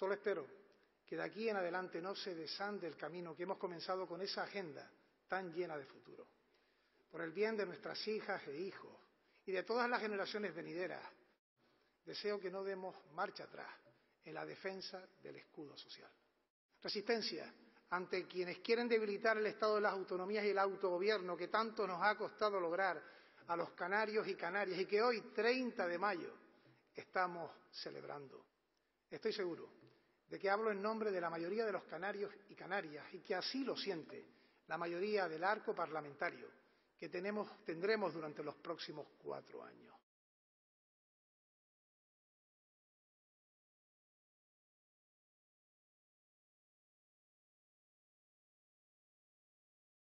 Solo espero que de aquí en adelante no se desande el camino que hemos comenzado con esa agenda tan llena de futuro. Por el bien de nuestras hijas e hijos y de todas las generaciones venideras, deseo que no demos marcha atrás en la defensa del escudo social. Resistencia ante quienes quieren debilitar el Estado de las autonomías y el autogobierno que tanto nos ha costado lograr a los canarios y canarias y que hoy, 30 de mayo, estamos celebrando. Estoy seguro de que hablo en nombre de la mayoría de los canarios y canarias y que así lo siente la mayoría del arco parlamentario que tendremos durante los próximos 4 años.